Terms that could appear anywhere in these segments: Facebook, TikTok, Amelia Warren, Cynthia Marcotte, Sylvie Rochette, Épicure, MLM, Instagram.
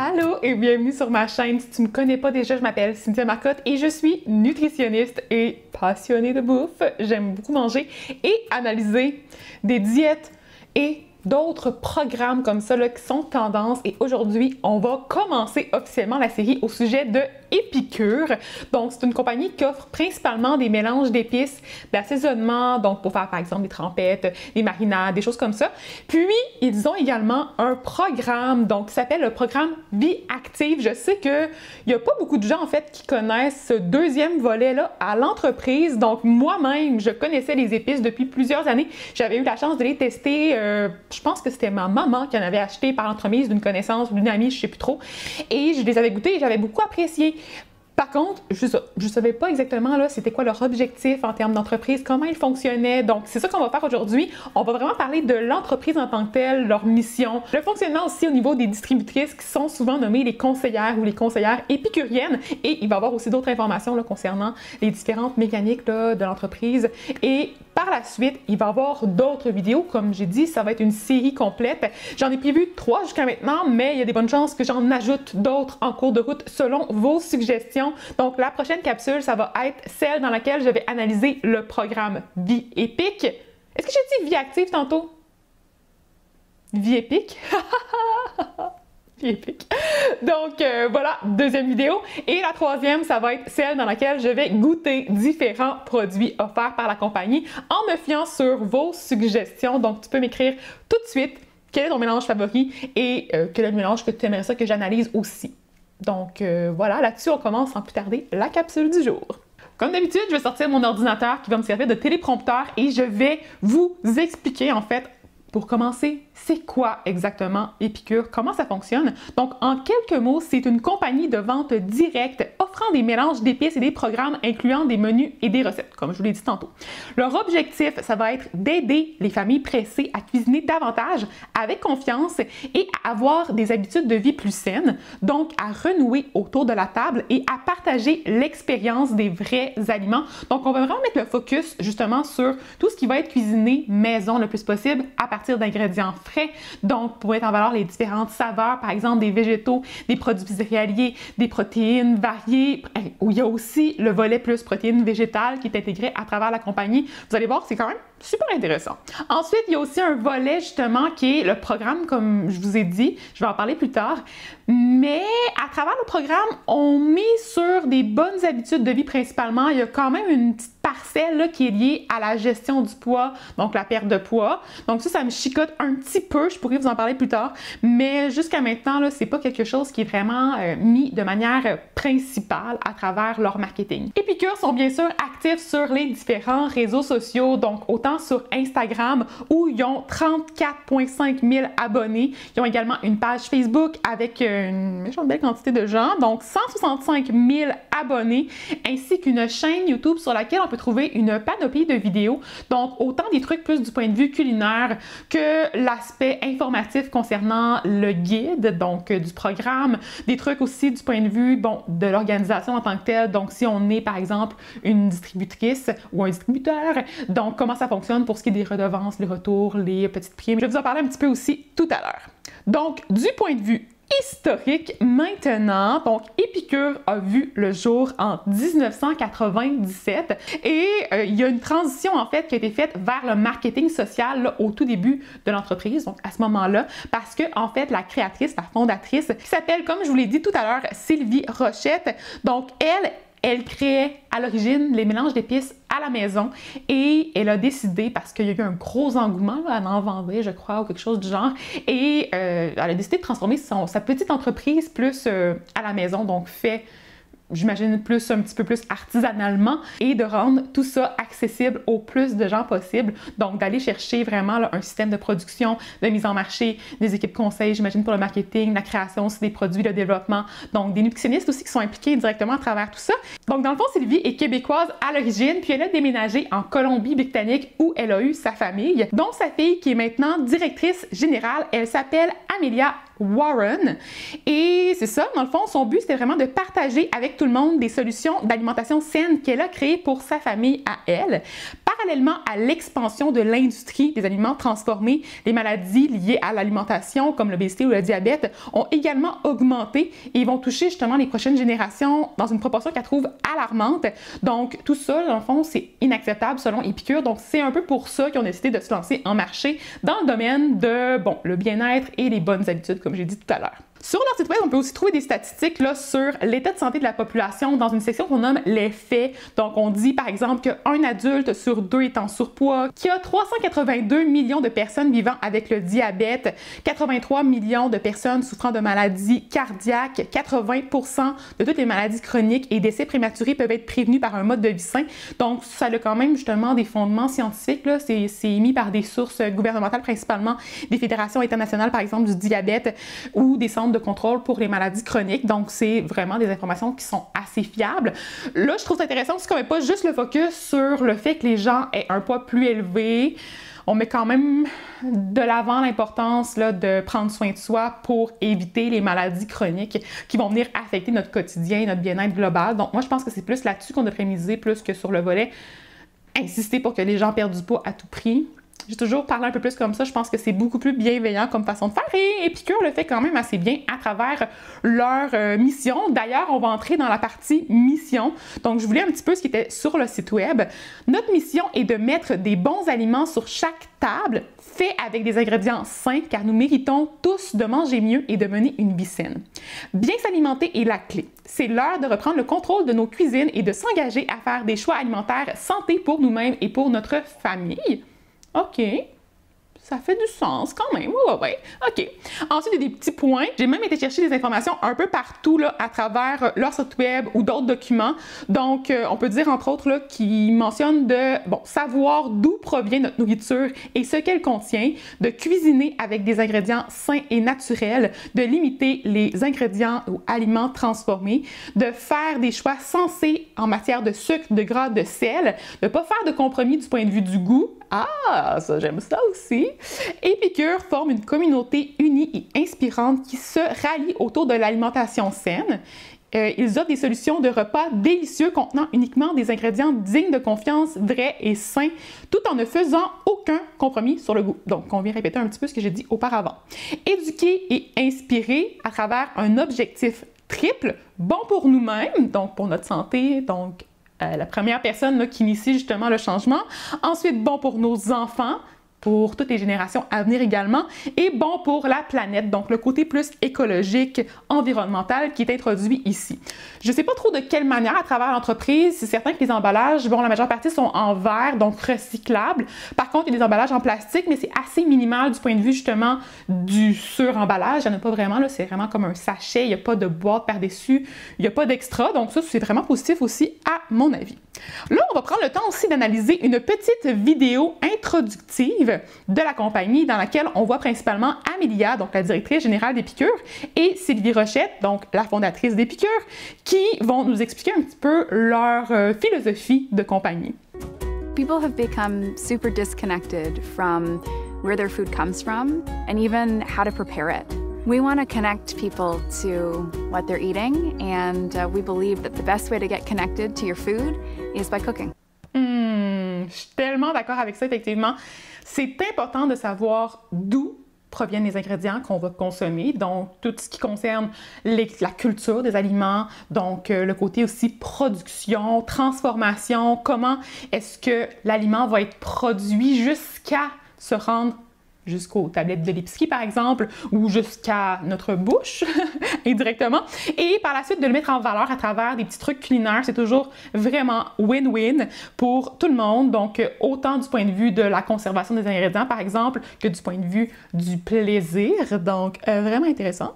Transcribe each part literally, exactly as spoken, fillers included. Allô et bienvenue sur ma chaîne. Si tu ne me connais pas déjà, je m'appelle Cynthia Marcotte et je suis nutritionniste et passionnée de bouffe. J'aime beaucoup manger et analyser des diètes et d'autres programmes comme ça là, qui sont tendance. Et aujourd'hui, on va commencer officiellement la série au sujet de Épicure. Donc, c'est une compagnie qui offre principalement des mélanges d'épices, d'assaisonnement, donc pour faire par exemple des trempettes, des marinades, des choses comme ça. Puis, ils ont également un programme, donc qui s'appelle le programme Vie Active. Je sais qu'il n'y a pas beaucoup de gens en fait qui connaissent ce deuxième volet-là à l'entreprise. Donc, moi-même, je connaissais les épices depuis plusieurs années. J'avais eu la chance de les tester. Euh, je pense que c'était ma maman qui en avait acheté par l'entremise d'une connaissance ou d'une amie, je ne sais plus trop. Et je les avais goûtés et j'avais beaucoup apprécié. Par contre, je ne savais pas exactement là c'était quoi leur objectif en termes d'entreprise, comment ils fonctionnaient. Donc, c'est ça qu'on va faire aujourd'hui. On va vraiment parler de l'entreprise en tant que telle, leur mission, le fonctionnement aussi au niveau des distributrices qui sont souvent nommées les conseillères ou les conseillères épicuriennes. Et il va y avoir aussi d'autres informations là, concernant les différentes mécaniques là, de l'entreprise. Et par la suite, il va y avoir d'autres vidéos. Comme j'ai dit, ça va être une série complète. J'en ai prévu trois jusqu'à maintenant, mais il y a des bonnes chances que j'en ajoute d'autres en cours de route selon vos suggestions. Donc, la prochaine capsule, ça va être celle dans laquelle je vais analyser le programme Vie Épique. Est-ce que j'ai dit Vie Active tantôt? Vie Épique? Vie Épique. Donc, euh, voilà, deuxième vidéo. Et la troisième, ça va être celle dans laquelle je vais goûter différents produits offerts par la compagnie en me fiant sur vos suggestions. Donc, tu peux m'écrire tout de suite quel est ton mélange favori et euh, quel est le mélange que tu aimerais ça que j'analyse aussi. Donc euh, voilà, là-dessus, on commence sans plus tarder la capsule du jour. Comme d'habitude, je vais sortir mon ordinateur qui va me servir de téléprompteur et je vais vous expliquer en fait, pour commencer, c'est quoi exactement Épicure, comment ça fonctionne. Donc en quelques mots, c'est une compagnie de vente directe offrant des mélanges d'épices et des programmes incluant des menus et des recettes, comme je vous l'ai dit tantôt. Leur objectif, ça va être d'aider les familles pressées à cuisiner davantage avec confiance et à avoir des habitudes de vie plus saines, donc à renouer autour de la table et à partager l'expérience des vrais aliments. Donc on va vraiment mettre le focus justement sur tout ce qui va être cuisiné maison le plus possible à partir d'ingrédients frais, donc pour mettre en valeur les différentes saveurs, par exemple des végétaux, des produits céréaliers, des protéines variées, où il y a aussi le volet plus protéines végétales qui est intégré à travers la compagnie. Vous allez voir, c'est quand même super intéressant. Ensuite, il y a aussi un volet justement qui est le programme, comme je vous ai dit, je vais en parler plus tard, mais à travers le programme, on met sur des bonnes habitudes de vie principalement. Il y a quand même une petite parcelle là, qui est liée à la gestion du poids, donc la perte de poids. Donc ça, ça me chicote un petit peu, je pourrais vous en parler plus tard, mais jusqu'à maintenant, là, c'est pas quelque chose qui est vraiment euh, mis de manière principale à travers leur marketing. Épicure sont bien sûr actifs sur les différents réseaux sociaux, donc autant sur Instagram où ils ont trente-quatre virgule cinq mille abonnés. Ils ont également une page Facebook avec une belle quantité de gens, donc cent soixante-cinq mille abonnés, ainsi qu'une chaîne YouTube sur laquelle on peut trouver une panoplie de vidéos, donc autant des trucs plus du point de vue culinaire que l'aspect informatif concernant le guide, donc du programme, des trucs aussi du point de vue, bon, de l'organisation en tant que telle, donc si on est par exemple une distributrice ou un distributeur, donc comment ça fonctionne pour ce qui est des redevances, les retours, les petites primes. Je vais vous en parler un petit peu aussi tout à l'heure. Donc, du point de vue historique maintenant, donc Épicure a vu le jour en mille neuf cent quatre-vingt-dix-sept et euh, il y a une transition en fait qui a été faite vers le marketing social là, au tout début de l'entreprise, donc à ce moment-là, parce que en fait la créatrice, la fondatrice, qui s'appelle, comme je vous l'ai dit tout à l'heure, Sylvie Rochette, donc elle, elle créait à l'origine les mélanges d'épices à la maison et elle a décidé, parce qu'il y a eu un gros engouement, là, elle en vendait je crois ou quelque chose du genre, et euh, elle a décidé de transformer son, sa petite entreprise plus euh, à la maison, donc fait j'imagine plus, un petit peu plus artisanalement, et de rendre tout ça accessible au plus de gens possible. Donc d'aller chercher vraiment là, un système de production, de mise en marché, des équipes conseils, j'imagine pour le marketing, la création aussi des produits, le développement, donc des nutritionnistes aussi qui sont impliqués directement à travers tout ça. Donc dans le fond, Sylvie est québécoise à l'origine, puis elle a déménagé en Colombie-Britannique où elle a eu sa famille, dont sa fille qui est maintenant directrice générale. Elle s'appelle Amelia Warren. Et c'est ça, dans le fond, son but, c'était vraiment de partager avec tout le monde des solutions d'alimentation saine qu'elle a créées pour sa famille à elle, parallèlement à l'expansion de l'industrie des aliments transformés. Les maladies liées à l'alimentation, comme l'obésité ou le diabète, ont également augmenté et vont toucher justement les prochaines générations dans une proportion qu'elle trouve alarmante. Donc, tout ça, dans le fond, c'est inacceptable selon Épicure. Donc, c'est un peu pour ça qu'on a décidé de se lancer en marché dans le domaine de, bon, le bien-être et les bonnes habitudes, comme j'ai dit tout à l'heure. Sur leur site web, on peut aussi trouver des statistiques là, sur l'état de santé de la population dans une section qu'on nomme les faits. Donc, on dit par exemple qu'un adulte sur deux est en surpoids, qu'il y a trois cent quatre-vingt-deux millions de personnes vivant avec le diabète, quatre-vingt-trois millions de personnes souffrant de maladies cardiaques, quatre-vingts pour cent de toutes les maladies chroniques et décès prématurés peuvent être prévenus par un mode de vie sain. Donc, ça a quand même justement des fondements scientifiques. C'est émis par des sources gouvernementales, principalement des fédérations internationales, par exemple du diabète ou des centres de contrôle pour les maladies chroniques. Donc, c'est vraiment des informations qui sont assez fiables. Là, je trouve ça intéressant parce qu'on met pas juste le focus sur le fait que les gens aient un poids plus élevé. On met quand même de l'avant l'importance de prendre soin de soi pour éviter les maladies chroniques qui vont venir affecter notre quotidien, notre bien-être global. Donc, moi, je pense que c'est plus là-dessus qu'on devrait miser, plus que sur le volet insister pour que les gens perdent du poids à tout prix. J'ai toujours parlé un peu plus comme ça, je pense que c'est beaucoup plus bienveillant comme façon de faire et Épicure le fait quand même assez bien à travers leur euh, mission. D'ailleurs, on va entrer dans la partie mission. Donc, je voulais un petit peu ce qui était sur le site web. Notre mission est de mettre des bons aliments sur chaque table, fait avec des ingrédients sains, car nous méritons tous de manger mieux et de mener une vie saine. Bien s'alimenter est la clé. C'est l'heure de reprendre le contrôle de nos cuisines et de s'engager à faire des choix alimentaires santé pour nous-mêmes et pour notre famille. OK, ça fait du sens quand même, ouais, ouais, ouais. OK. Ensuite, il y a des petits points. J'ai même été chercher des informations un peu partout là, à travers leur site web ou d'autres documents. Donc, euh, on peut dire entre autres qu'ils mentionnent de bon, savoir d'où provient notre nourriture et ce qu'elle contient, de cuisiner avec des ingrédients sains et naturels, de limiter les ingrédients ou aliments transformés, de faire des choix sensés en matière de sucre, de gras, de sel, de ne pas faire de compromis du point de vue du goût. Ah, ça, j'aime ça aussi! Épicure forme une communauté unie et inspirante qui se rallie autour de l'alimentation saine. Euh, ils offrent des solutions de repas délicieux contenant uniquement des ingrédients dignes de confiance, vrais et sains, tout en ne faisant aucun compromis sur le goût. Donc, on vient répéter un petit peu ce que j'ai dit auparavant. Éduquer et inspirer à travers un objectif triple, bon pour nous-mêmes, donc pour notre santé, donc Euh, la première personne là, qui initie justement le changement. Ensuite, bon pour nos enfants, pour toutes les générations à venir également, et bon pour la planète, donc le côté plus écologique, environnemental qui est introduit ici. Je ne sais pas trop de quelle manière à travers l'entreprise, c'est certain que les emballages, bon, la majeure partie sont en verre, donc recyclables. Par contre, il y a des emballages en plastique, mais c'est assez minimal du point de vue justement du sur-emballage. Il n'y en a pas vraiment, là, c'est vraiment comme un sachet, il n'y a pas de boîte par-dessus, il n'y a pas d'extra, donc ça, c'est vraiment positif aussi à mon avis. Là, on va prendre le temps aussi d'analyser une petite vidéo introductive de la compagnie dans laquelle on voit principalement Amelia, donc la directrice générale d'Épicure, et Sylvie Rochette, donc la fondatrice d'Épicure, qui vont nous expliquer un petit peu leur euh, philosophie de compagnie. People have become super disconnected from where their food comes from and even how to prepare it. We want to connect people to what they're eating, and uh, we believe that the best way to get connected to your food is by cooking. Mmh, je suis tellement d'accord avec ça, effectivement. C'est important de savoir d'où proviennent les ingrédients qu'on va consommer, donc tout ce qui concerne les, la culture des aliments, donc euh, le côté aussi production, transformation, comment est-ce que l'aliment va être produit jusqu'à se rendre jusqu'aux tablettes de l'épicerie, par exemple, ou jusqu'à notre bouche, indirectement. Et par la suite, de le mettre en valeur à travers des petits trucs culinaires. C'est toujours vraiment win-win pour tout le monde. Donc, autant du point de vue de la conservation des ingrédients, par exemple, que du point de vue du plaisir. Donc, euh, vraiment intéressant.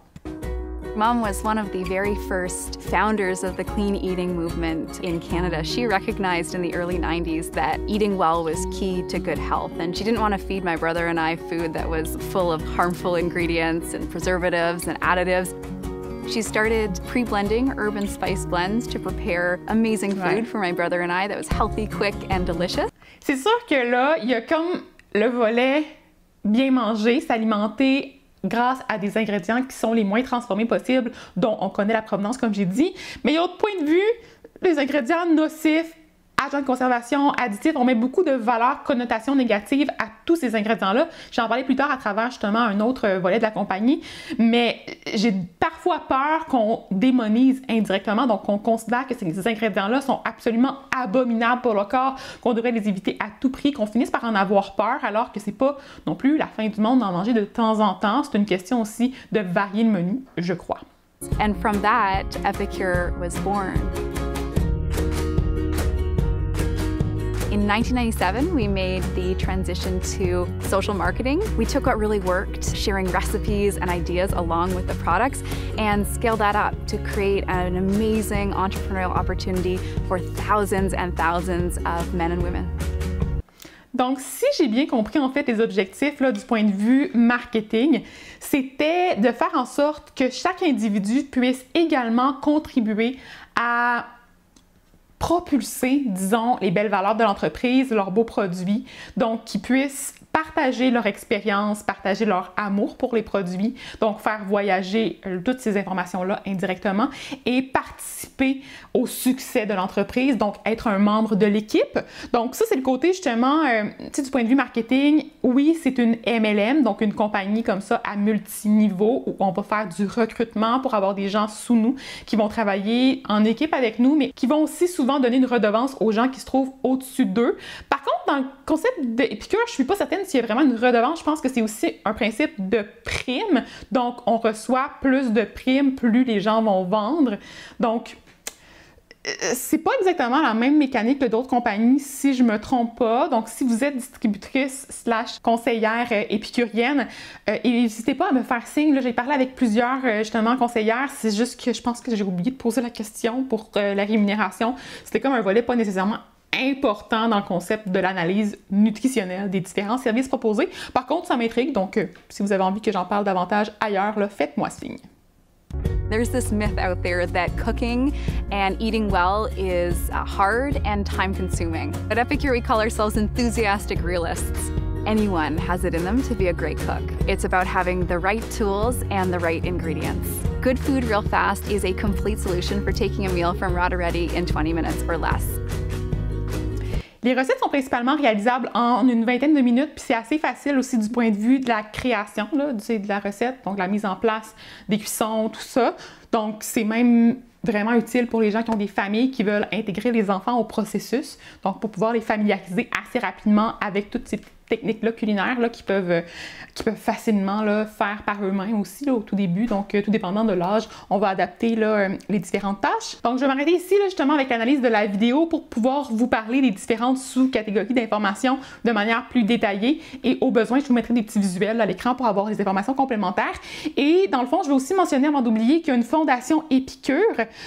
Mom was one of the very first founders of the clean eating movement in Canada. She recognized in the early nineties that eating well was key to good health, and she didn't want to feed my brother and I food that was full of harmful ingredients and preservatives and additives. She started pre-blending urban spice blends to prepare amazing food for my brother and I that was healthy, quick and delicious. C'est sûr que là, il y a comme le volet bien manger, s'alimenter grâce à des ingrédients qui sont les moins transformés possibles, dont on connaît la provenance, comme j'ai dit. Mais il y a d'autres points de vue, les ingrédients nocifs, agents de conservation, additifs, on met beaucoup de valeur, connotation négative à tous ces ingrédients-là. J'en parlais plus tard à travers justement un autre volet de la compagnie, mais j'ai parfois peur qu'on démonise indirectement, donc qu'on considère que ces ingrédients-là sont absolument abominables pour le corps, qu'on devrait les éviter à tout prix, qu'on finisse par en avoir peur, alors que c'est pas non plus la fin du monde d'en manger de temps en temps. C'est une question aussi de varier le menu, je crois. And from that, Epicure was born. In nineteen ninety-seven, we made the transition to social marketing. We took what really worked, sharing recipes and ideas along with the products, and scaled that up to create an amazing entrepreneurial opportunity for thousands and thousands of men and women. Donc, si j'ai bien compris, en fait, les objectifs là, du point de vue marketing, c'était de faire en sorte que chaque individu puisse également contribuer à propulser, disons, les belles valeurs de l'entreprise, leurs beaux produits, donc qu'ils puissent partager leur expérience, partager leur amour pour les produits, donc faire voyager toutes ces informations-là indirectement et participer au succès de l'entreprise, donc être un membre de l'équipe. Donc ça, c'est le côté justement, euh, tu sais, du point de vue marketing, oui, c'est une M L M, donc une compagnie comme ça à multiniveau où on va faire du recrutement pour avoir des gens sous nous qui vont travailler en équipe avec nous, mais qui vont aussi souvent donner une redevance aux gens qui se trouvent au-dessus d'eux. Par contre, dans le concept d'Épicure, je suis pas certaine s'il y a vraiment une redevance. Je pense que c'est aussi un principe de prime. Donc, on reçoit plus de primes, plus les gens vont vendre. Donc, c'est pas exactement la même mécanique que d'autres compagnies, si je me trompe pas. Donc, si vous êtes distributrice slash conseillère euh, épicurienne, euh, n'hésitez pas à me faire signe. J'ai parlé avec plusieurs, euh, justement, conseillères. C'est juste que je pense que j'ai oublié de poser la question pour euh, la rémunération. C'était comme un volet pas nécessairement important dans le concept de l'analyse nutritionnelle des différents services proposés. Par contre, ça m'intrigue, donc euh, si vous avez envie que j'en parle davantage ailleurs, faites-moi signe. There's this myth out there that cooking and eating well is uh, hard and time-consuming. At Epicure, we call ourselves enthusiastic realists. Anyone has it in them to be a great cook. It's about having the right tools and the right ingredients. Good Food Real Fast is a complete solution for taking a meal from raw to ready in twenty minutes or less. Les recettes sont principalement réalisables en une vingtaine de minutes, puis c'est assez facile aussi du point de vue de la création là, de la recette, donc la mise en place, des cuissons, tout ça. Donc c'est même vraiment utile pour les gens qui ont des familles qui veulent intégrer les enfants au processus, donc pour pouvoir les familiariser assez rapidement avec toutes ces techniques-là culinaires là, qui, peuvent, euh, qui peuvent facilement là, faire par eux-mêmes aussi là, au tout début. Donc, euh, tout dépendant de l'âge, on va adapter là, euh, les différentes tâches. Donc, je vais m'arrêter ici là, justement avec l'analyse de la vidéo pour pouvoir vous parler des différentes sous-catégories d'informations de manière plus détaillée. Et au besoin, je vous mettrai des petits visuels à l'écran pour avoir des informations complémentaires. Et dans le fond, je vais aussi mentionner avant d'oublier qu'il y a une fondation Épicure.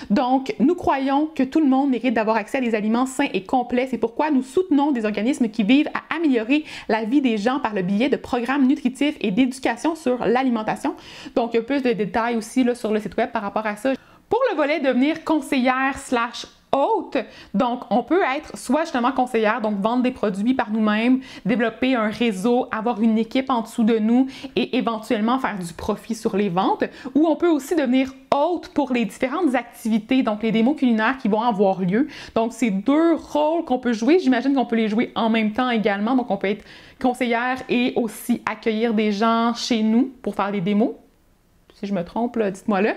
Donc, nous croyons que tout le monde mérite d'avoir accès à des aliments sains et complets. C'est pourquoi nous soutenons des organismes qui vivent à améliorer la la vie des gens par le biais de programmes nutritifs et d'éducation sur l'alimentation. Donc, il y a plus de détails aussi là, sur le site web par rapport à ça. Pour le volet devenir conseillère slash hôte, donc on peut être soit justement conseillère, donc vendre des produits par nous-mêmes, développer un réseau, avoir une équipe en dessous de nous et éventuellement faire du profit sur les ventes, ou on peut aussi devenir hôte pour les différentes activités, donc les démos culinaires qui vont avoir lieu. Donc c'est deux rôles qu'on peut jouer, j'imagine qu'on peut les jouer en même temps également, donc on peut être conseillère et aussi accueillir des gens chez nous pour faire des démos. Si je me trompe, dites-moi là.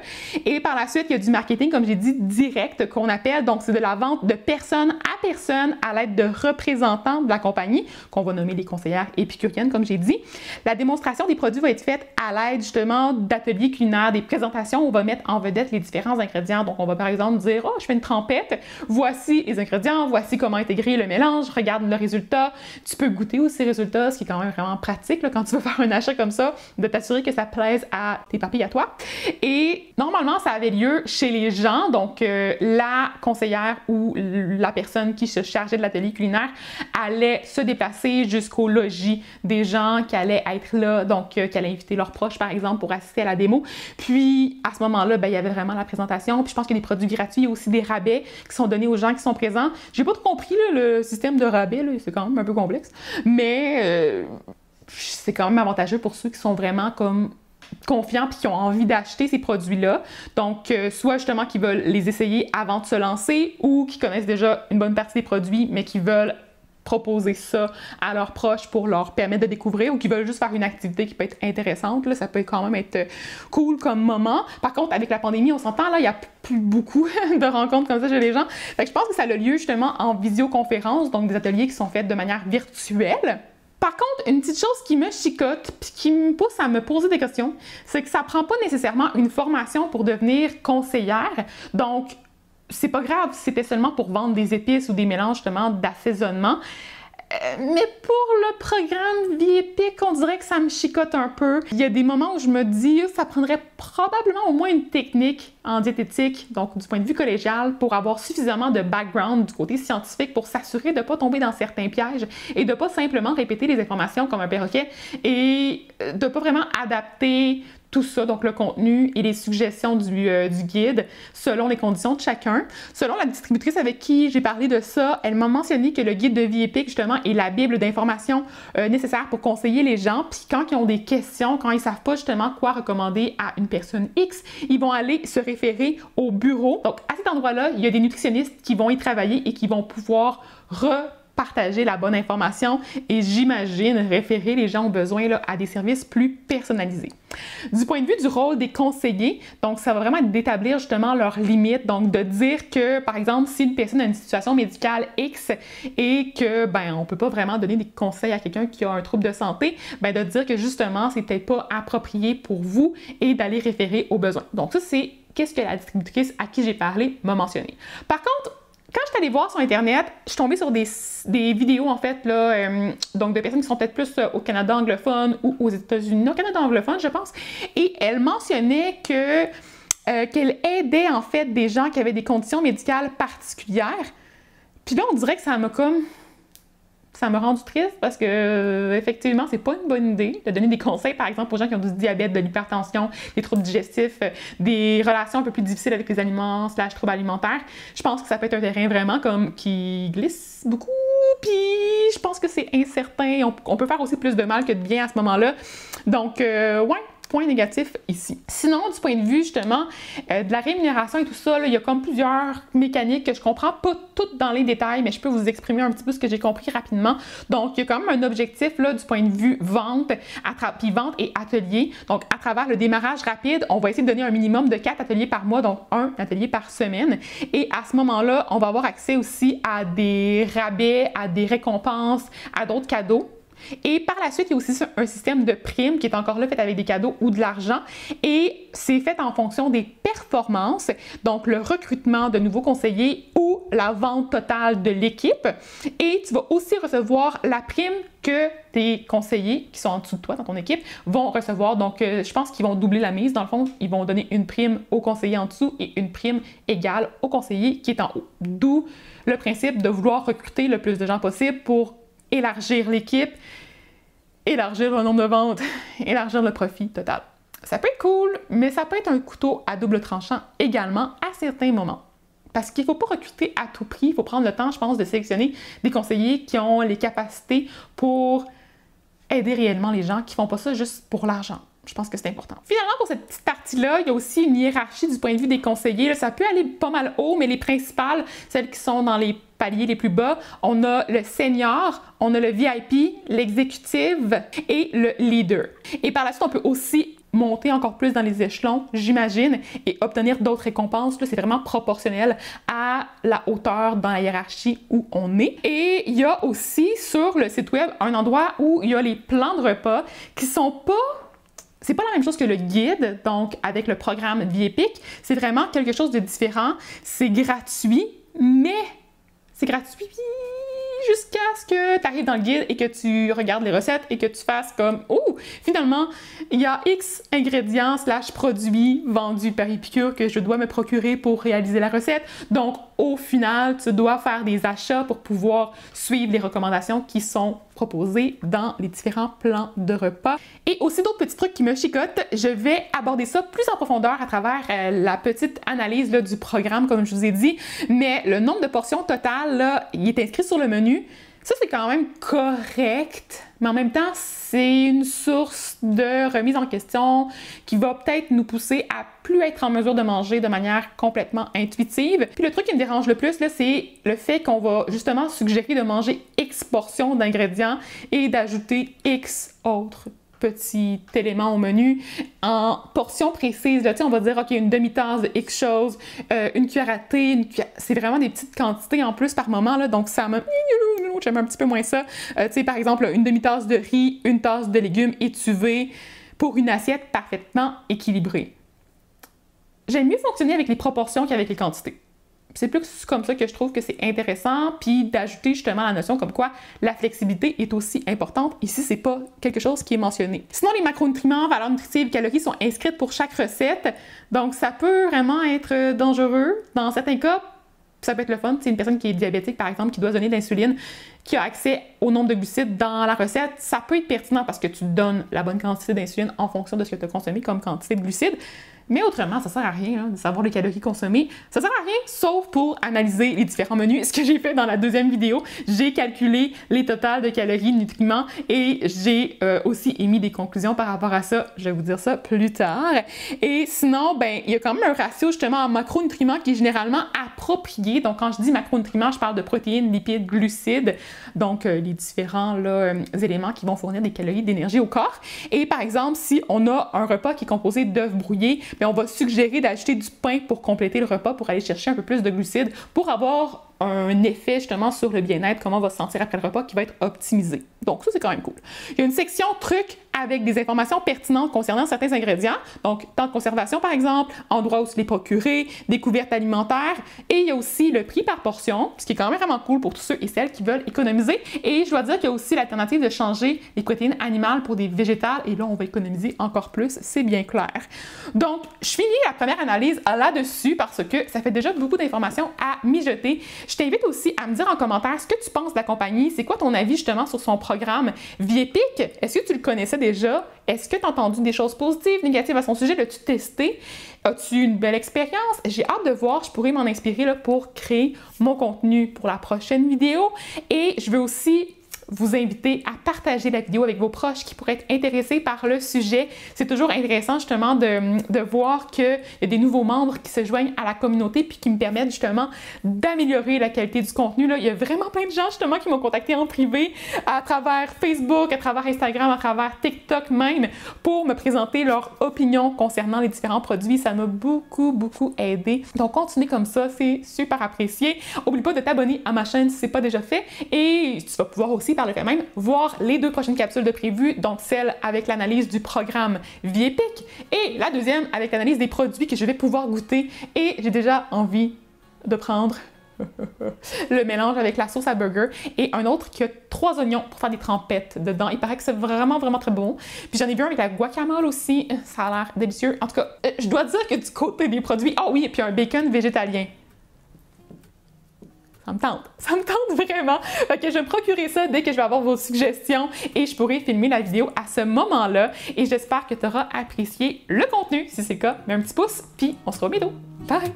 Et par la suite, il y a du marketing, comme j'ai dit, direct, qu'on appelle. Donc, c'est de la vente de personne à personne à l'aide de représentants de la compagnie, qu'on va nommer les conseillères épicuriennes, comme j'ai dit. La démonstration des produits va être faite à l'aide, justement, d'ateliers culinaires, des présentations où on va mettre en vedette les différents ingrédients. Donc, on va, par exemple, dire « Oh, je fais une trempette. Voici les ingrédients. Voici comment intégrer le mélange. Regarde le résultat. » Tu peux goûter aussi ces résultats, ce qui est quand même vraiment pratique là, quand tu veux faire un achat comme ça, de t'assurer que ça plaise à tes papilles. Toi. Et normalement, ça avait lieu chez les gens, donc euh, la conseillère ou la personne qui se chargeait de l'atelier culinaire allait se déplacer jusqu'au logis des gens qui allaient être là, donc euh, qui allaient inviter leurs proches, par exemple, pour assister à la démo. Puis, à ce moment-là, ben, il y avait vraiment la présentation. Puis, je pense qu'il y a des produits gratuits, aussi des rabais qui sont donnés aux gens qui sont présents. J'ai pas tout compris, là, le système de rabais, c'est quand même un peu complexe, mais euh, c'est quand même avantageux pour ceux qui sont vraiment comme confiants puis qui ont envie d'acheter ces produits-là. Donc, euh, soit justement qui veulent les essayer avant de se lancer ou qui connaissent déjà une bonne partie des produits, mais qui veulent proposer ça à leurs proches pour leur permettre de découvrir ou qui veulent juste faire une activité qui peut être intéressante. Là, ça peut quand même être cool comme moment. Par contre, avec la pandémie, on s'entend, là, il n'y a plus beaucoup de rencontres comme ça chez les gens. Fait que je pense que ça a lieu justement en visioconférence, donc des ateliers qui sont faits de manière virtuelle. Par contre, une petite chose qui me chicote puis qui me pousse à me poser des questions, c'est que ça ne prend pas nécessairement une formation pour devenir conseillère. Donc, c'est pas grave si c'était seulement pour vendre des épices ou des mélanges justement d'assaisonnement. Euh, mais pour le programme Vie épique, on dirait que ça me chicote un peu. Il y a des moments où je me dis ça prendrait probablement au moins une technique en diététique, donc du point de vue collégial, pour avoir suffisamment de background du côté scientifique pour s'assurer de ne pas tomber dans certains pièges et de ne pas simplement répéter les informations comme un perroquet et de ne pas vraiment adapter tout ça, donc le contenu et les suggestions du, euh, du guide, selon les conditions de chacun. Selon la distributrice avec qui j'ai parlé de ça, elle m'a mentionné que le guide de Vie épique, justement, est la bible d'informations euh, nécessaires pour conseiller les gens. Puis quand ils ont des questions, quand ils ne savent pas justement quoi recommander à une personne X, ils vont aller se référer au bureau. Donc à cet endroit-là, il y a des nutritionnistes qui vont y travailler et qui vont pouvoir re partager la bonne information et, j'imagine, référer les gens aux besoins là, à des services plus personnalisés. Du point de vue du rôle des conseillers, donc ça va vraiment être d'établir justement leurs limites, donc de dire que, par exemple, si une personne a une situation médicale X et que, ben, on peut pas vraiment donner des conseils à quelqu'un qui a un trouble de santé, ben, de dire que, justement, c'est peut-être pas approprié pour vous et d'aller référer aux besoins. Donc ça, c'est qu'est-ce que la distributrice à qui j'ai parlé m'a mentionné. Par contre, quand je suis allée voir sur Internet, je suis tombée sur des, des vidéos, en fait, là, euh, donc de personnes qui sont peut-être plus au Canada anglophone ou aux États-Unis, au Canada anglophone, je pense, et elles mentionnaient que, euh, qu'elles aidaient, en fait, des gens qui avaient des conditions médicales particulières. Puis là, on dirait que ça m'a comme... ça m'a rendu triste parce que, euh, effectivement, c'est pas une bonne idée de donner des conseils, par exemple, aux gens qui ont du diabète, de l'hypertension, des troubles digestifs, euh, des relations un peu plus difficiles avec les aliments slash troubles alimentaires. Je pense que ça peut être un terrain vraiment comme qui glisse beaucoup, puis je pense que c'est incertain. On, on peut faire aussi plus de mal que de bien à ce moment-là. Donc, euh, ouais, point négatif ici. Sinon, du point de vue, justement, euh, de la rémunération et tout ça, là, il y a comme plusieurs mécaniques que je comprends pas toutes dans les détails, mais je peux vous exprimer un petit peu ce que j'ai compris rapidement. Donc, il y a quand même un objectif, là, du point de vue vente, puis vente et atelier. Donc, à travers le démarrage rapide, on va essayer de donner un minimum de quatre ateliers par mois, donc un atelier par semaine. Et à ce moment-là, on va avoir accès aussi à des rabais, à des récompenses, à d'autres cadeaux. Et par la suite, il y a aussi un système de primes qui est encore là fait avec des cadeaux ou de l'argent et c'est fait en fonction des performances, donc le recrutement de nouveaux conseillers ou la vente totale de l'équipe. Et tu vas aussi recevoir la prime que tes conseillers qui sont en dessous de toi dans ton équipe vont recevoir. Donc, euh, je pense qu'ils vont doubler la mise. Dans le fond, ils vont donner une prime au conseiller en dessous et une prime égale au conseiller qui est en haut. D'où le principe de vouloir recruter le plus de gens possible pour élargir l'équipe, élargir le nombre de ventes, élargir le profit total. Ça peut être cool, mais ça peut être un couteau à double tranchant également à certains moments. Parce qu'il ne faut pas recruter à tout prix, il faut prendre le temps, je pense, de sélectionner des conseillers qui ont les capacités pour aider réellement les gens, qui ne font pas ça juste pour l'argent. Je pense que c'est important. Finalement, pour cette petite partie-là, il y a aussi une hiérarchie du point de vue des conseillers. Là, ça peut aller pas mal haut, mais les principales, celles qui sont dans les paliers les plus bas, on a le senior, on a le V I P, l'exécutive et le leader. Et par la suite, on peut aussi monter encore plus dans les échelons, j'imagine, et obtenir d'autres récompenses. C'est vraiment proportionnel à la hauteur dans la hiérarchie où on est. Et il y a aussi sur le site web un endroit où il y a les plans de repas qui sont pas... C'est pas la même chose que le guide, donc avec le programme Vie épique, c'est vraiment quelque chose de différent. C'est gratuit, mais c'est gratuit jusqu'à ce que tu arrives dans le guide et que tu regardes les recettes et que tu fasses comme « Oh! Finalement, il y a X ingrédients slash produits vendus par Épicure que je dois me procurer pour réaliser la recette. » Donc, au final, tu dois faire des achats pour pouvoir suivre les recommandations qui sont proposées dans les différents plans de repas. Et aussi d'autres petits trucs qui me chicotent, je vais aborder ça plus en profondeur à travers euh, la petite analyse là, du programme, comme je vous ai dit. Mais le nombre de portions totales, là, il est inscrit sur le menu. Ça, c'est quand même correct, mais en même temps, c'est une source de remise en question qui va peut-être nous pousser à plus être en mesure de manger de manière complètement intuitive. Puis le truc qui me dérange le plus, là, c'est le fait qu'on va justement suggérer de manger X portions d'ingrédients et d'ajouter X autres petit élément au menu en portions précises. Là, on va dire, OK, une demi-tasse de X chose, euh, une cuillère à thé, une cuillère... c'est vraiment des petites quantités en plus par moment, là, donc ça me... j'aime un petit peu moins ça. Euh, par exemple, une demi-tasse de riz, une tasse de légumes étuvés pour une assiette parfaitement équilibrée. J'aime mieux fonctionner avec les proportions qu'avec les quantités. C'est plus comme ça que je trouve que c'est intéressant, puis d'ajouter justement la notion comme quoi la flexibilité est aussi importante. Ici, c'est pas quelque chose qui est mentionné. Sinon, les macronutriments, valeurs nutritives, calories sont inscrites pour chaque recette, donc ça peut vraiment être dangereux. Dans certains cas, ça peut être le fun. C'est une personne qui est diabétique, par exemple, qui doit donner de l'insuline, qui a accès au nombre de glucides dans la recette. Ça peut être pertinent parce que tu donnes la bonne quantité d'insuline en fonction de ce que tu as consommé comme quantité de glucides. Mais autrement, ça sert à rien hein, de savoir les calories consommées. Ça sert à rien, sauf pour analyser les différents menus. Ce que j'ai fait dans la deuxième vidéo, j'ai calculé les totales de calories, nutriments et j'ai euh, aussi émis des conclusions par rapport à ça. Je vais vous dire ça plus tard. Et sinon, ben, il y a quand même un ratio justement en macronutriments qui est généralement approprié. Donc quand je dis macronutriments, je parle de protéines, lipides, glucides. Donc euh, les différents là, euh, éléments qui vont fournir des calories d'énergie au corps. Et par exemple, si on a un repas qui est composé d'œufs brouillés, mais on va suggérer d'ajouter du pain pour compléter le repas, pour aller chercher un peu plus de glucides, pour avoir un effet justement sur le bien-être, comment on va se sentir après le repas, qui va être optimisé. Donc ça, c'est quand même cool. Il y a une section trucs avec des informations pertinentes concernant certains ingrédients, donc temps de conservation par exemple, endroit où se les procurer, découverte alimentaire, et il y a aussi le prix par portion, ce qui est quand même vraiment cool pour tous ceux et celles qui veulent économiser. Et je dois dire qu'il y a aussi l'alternative de changer les protéines animales pour des végétales, et là on va économiser encore plus, c'est bien clair. Donc je finis la première analyse là-dessus parce que ça fait déjà beaucoup d'informations à mijoter. Je t'invite aussi à me dire en commentaire ce que tu penses de la compagnie, c'est quoi ton avis justement sur son programme Vie Épique? Est-ce que tu le connaissais déjà? Est-ce que tu as entendu des choses positives, négatives à son sujet? L'as-tu testé? As-tu une belle expérience? J'ai hâte de voir, je pourrais m'en inspirer là, pour créer mon contenu pour la prochaine vidéo. Et je veux aussi vous inviter à partager la vidéo avec vos proches qui pourraient être intéressés par le sujet. C'est toujours intéressant justement de, de voir qu'il y a des nouveaux membres qui se joignent à la communauté puis qui me permettent justement d'améliorer la qualité du contenu. Là, il y a vraiment plein de gens justement qui m'ont contacté en privé à travers Facebook, à travers Instagram, à travers TikTok même pour me présenter leur opinion concernant les différents produits. Ça m'a beaucoup, beaucoup aidé. Donc, continuez comme ça, c'est super apprécié. N'oublie pas de t'abonner à ma chaîne si ce n'est pas déjà fait et tu vas pouvoir aussi par le fait même, voir les deux prochaines capsules de prévues, donc celle avec l'analyse du programme Vie Épique et la deuxième avec l'analyse des produits que je vais pouvoir goûter. Et j'ai déjà envie de prendre le mélange avec la sauce à burger et un autre qui a trois oignons pour faire des trempettes dedans. Il paraît que c'est vraiment, vraiment très bon. Puis j'en ai vu un avec la guacamole aussi. Ça a l'air délicieux. En tout cas, je dois dire que du côté des produits, ah oui, et puis un bacon végétalien. Ça me tente, ça me tente vraiment. Fait que je vais me procurer ça dès que je vais avoir vos suggestions et je pourrai filmer la vidéo à ce moment-là. Et j'espère que tu auras apprécié le contenu. Si c'est le cas, mets un petit pouce, puis on se revoit bientôt. Bye!